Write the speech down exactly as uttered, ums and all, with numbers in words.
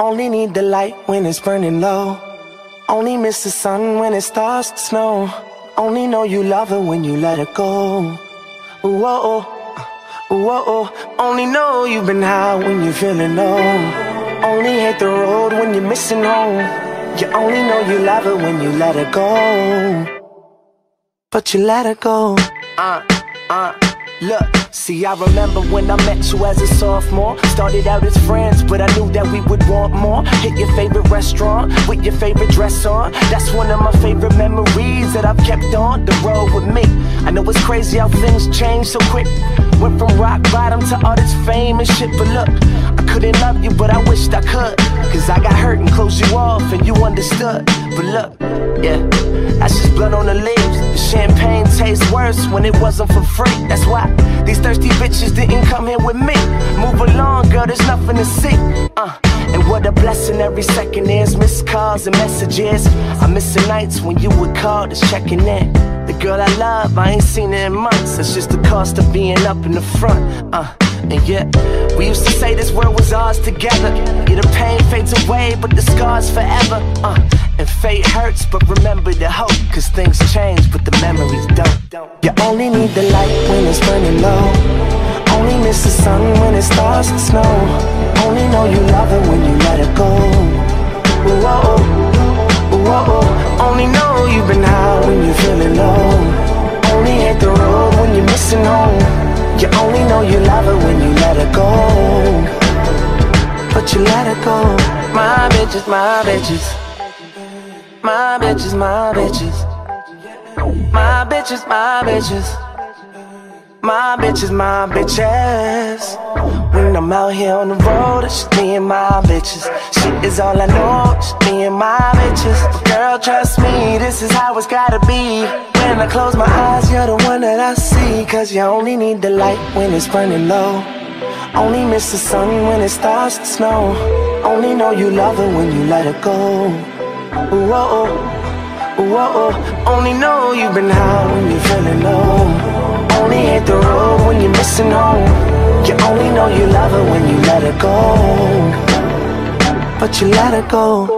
Only need the light when it's burning low. Only miss the sun when it starts to snow. Only know you love her when you let her go. Whoa, whoa. Only know you've been high when you're feeling low. Only hate the road when you're missing home. You only know you love her when you let her go. But you let her go. Uh, uh, look. See, I remember when I met you as a sophomore. Started out as friends, but I knew that we would want more. Hit your favorite restaurant, with your favorite dress on. That's one of my favorite memories that I've kept on the road with me. I know it's crazy how things change so quick. Went from rock bottom to all this fame and shit. But look, I couldn't love you, but I wished I could. Cause I got hurt and closed you off and you understood. But look, yeah, that's just blood on the lips. The champagne tastes worse when it wasn't for free. That's why these thirsty bitches didn't come here with me. Move along, girl, there's nothing to see. Uh, and what a blessing every second is. Missed calls and messages. I miss the nights when you would call, just checking in. The girl I love, I ain't seen her in months. It's just the cost of being up in the front. Uh, and yeah, we used to say this world was ours together. Yeah, the pain fades away, but the scars forever. Uh, and fate hurts, but remember the hope. Cause things change, but the memories don't. You only need the light when it's burning low. Only miss the sun when it starts to snow. Only know you love her when you let her go. Whoa, whoa. Only know you've been high when you're feeling low. Only hate the road when you're missing home. You only know you love her when you let her go. But you let her go. My bitches, my bitches. My bitches, my bitches. My bitches, my bitches. My bitches, my bitches. When I'm out here on the road, it's just me and my bitches. Shit is all I know, it's just me and my bitches. But girl, trust me, this is how it's gotta be. When I close my eyes, you're the one that I see. Cause you only need the light when it's burning low. Only miss the sun when it starts to snow. Only know you love her when you let her go. Whoa, whoa. Only know you've been high when you're feeling low. Only hate the road when you're missing home. You only know you love her when you let her go. But you let her go.